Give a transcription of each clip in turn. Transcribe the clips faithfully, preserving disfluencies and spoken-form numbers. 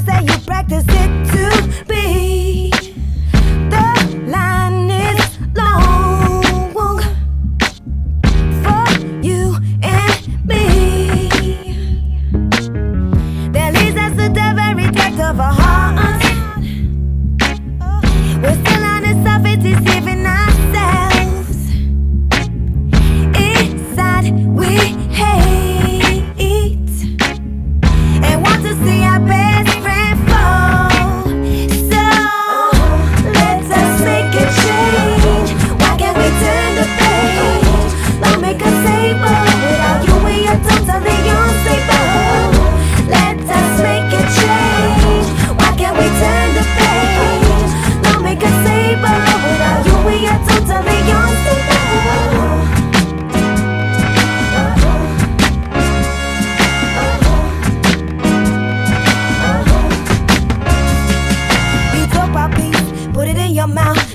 girls that you practice it to be. The line is long for you and me. That leads us to the very depth of our hearts. We're still on the surface, deceiving ourselves. Inside we hate and want to see our best friend fall. So let us make a change. Why can't we turn the page? Don't make us stable. Without you we are totally unstable. Let us make a change. Why can't we turn the page? Don't make us stable. Without you we are totally unstable.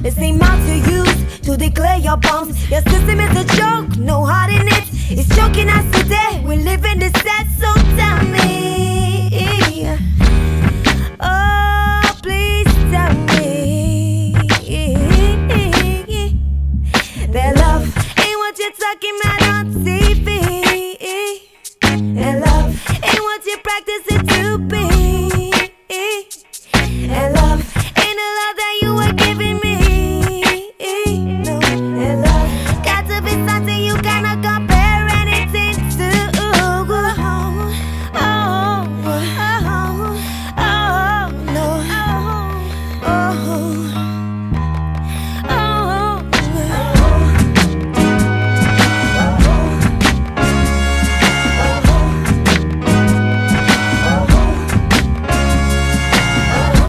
It seems out to use to declare your bombs. Your system is a joke, no heart in it. It's choking us